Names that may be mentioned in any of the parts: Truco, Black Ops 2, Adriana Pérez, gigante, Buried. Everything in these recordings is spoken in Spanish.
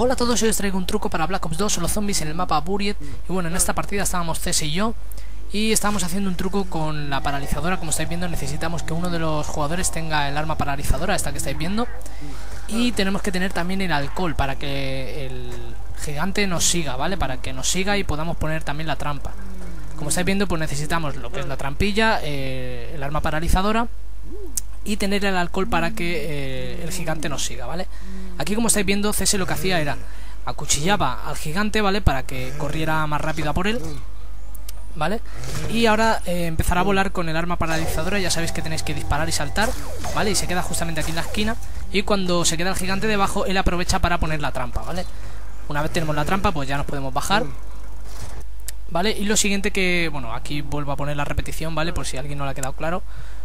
Hola a todos, hoy os traigo un truco para Black Ops 2 o los zombies en el mapa Buried. Y bueno, en esta partida estábamos Cés y yo y estábamos haciendo un truco con la paralizadora. Como estáis viendo, necesitamos que uno de los jugadores tenga el arma paralizadora, esta que estáis viendo. Y tenemos que tener también el alcohol para que el gigante nos siga, ¿vale? Para que nos siga y podamos poner también la trampa. Como estáis viendo, pues necesitamos lo que es la trampilla, el arma paralizadora y tener el alcohol para que el gigante nos siga, ¿vale? Aquí, como estáis viendo, Cés lo que hacía era acuchillaba al gigante, ¿vale? Para que corriera más rápido a por él, ¿vale? Y ahora empezará a volar con el arma paralizadora. Ya sabéis que tenéis que disparar y saltar, ¿vale? Y se queda justamente aquí en la esquina. Y cuando se queda el gigante debajo, él aprovecha para poner la trampa, ¿vale? Una vez tenemos la trampa, pues ya nos podemos bajar, ¿vale? Y lo siguiente que... Bueno, aquí vuelvo a poner la repetición, ¿vale? Por si a alguien no le ha quedado claro.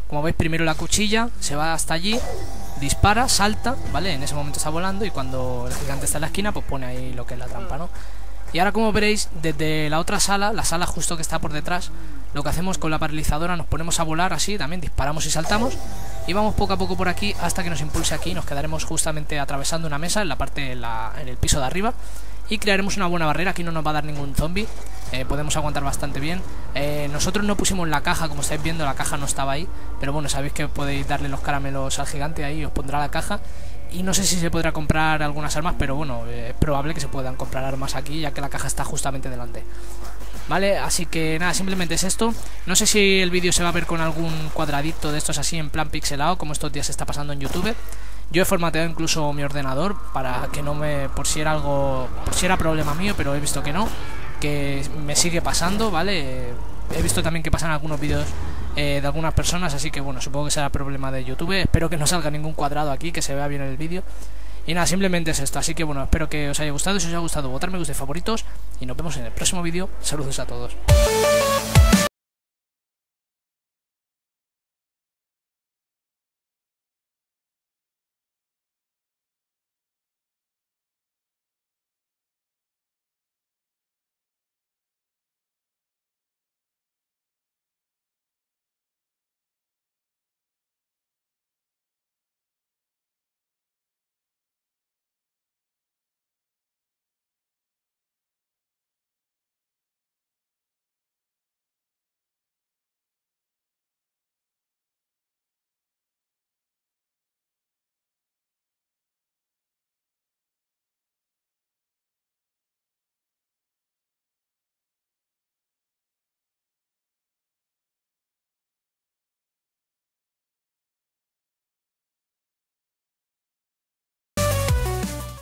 Como veis, primero la cuchilla, se va hasta allí, dispara, salta, ¿vale? En ese momento está volando y cuando el gigante está en la esquina, pues pone ahí lo que es la trampa, ¿no? Y ahora, como veréis, desde la otra sala, la sala justo que está por detrás, lo que hacemos con la paralizadora, nos ponemos a volar así, también disparamos y saltamos. Y vamos poco a poco por aquí hasta que nos impulse aquí. Nos quedaremos justamente atravesando una mesa en la parte en el piso de arriba. Y crearemos una buena barrera, aquí no nos va a dar ningún zombie. Podemos aguantar bastante bien. Nosotros no pusimos la caja, como estáis viendo, la caja no estaba ahí. Pero bueno, sabéis que podéis darle los caramelos al gigante ahí, os pondrá la caja. Y no sé si se podrá comprar algunas armas, pero bueno, es probable que se puedan comprar armas aquí, ya que la caja está justamente delante. Vale, así que nada, simplemente es esto. No sé si el vídeo se va a ver con algún cuadradito de estos así en plan pixelado, como estos días se está pasando en YouTube. Yo he formateado incluso mi ordenador para que no me... por si era problema mío, pero he visto que no, que me sigue pasando, ¿vale? He visto también que pasan algunos vídeos de algunas personas, así que bueno, supongo que será problema de YouTube. Espero que no salga ningún cuadrado aquí, que se vea bien el vídeo. Y nada, simplemente es esto, así que bueno, espero que os haya gustado. Si os ha gustado, votad me gusta y favoritos. Y nos vemos en el próximo vídeo. Saludos a todos.